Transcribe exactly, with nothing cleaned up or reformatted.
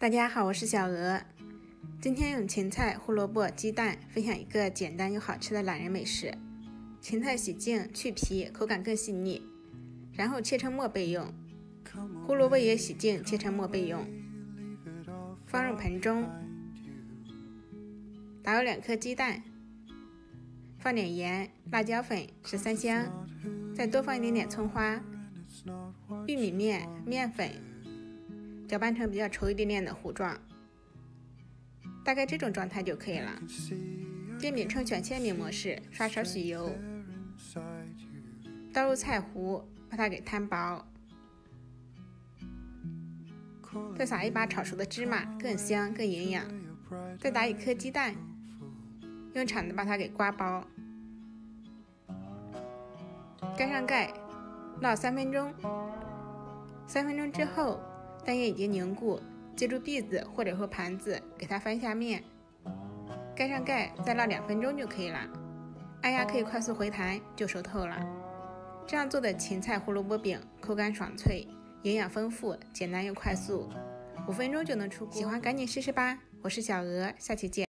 大家好，我是小鹅。今天用芹菜、胡萝卜、鸡蛋分享一个简单又好吃的懒人美食。芹菜洗净去皮，口感更细腻，然后切成末备用。胡萝卜也洗净切成末备用，放入盆中，打入两颗鸡蛋，放点盐、辣椒粉、十三香，再多放一点点葱花、玉米面、面粉，搅拌成比较稠一点点的糊状，大概这种状态就可以了。煎饼铛选切饼模式，刷少许油，倒入菜糊，把它给摊薄，再撒一把炒熟的芝麻，更香更营养。再打一颗鸡蛋，用铲子把它给刮薄，盖上盖，烙三分钟。三分钟之后，蛋液已经凝固，借助篦子或者说盘子给它翻下面，盖上盖，再烙两分钟就可以了。按压可以快速回弹，就熟透了。这样做的芹菜胡萝卜饼口感爽脆，营养丰富，简单又快速，五分钟就能出锅，喜欢赶紧试试吧。我是小鹅，下期见。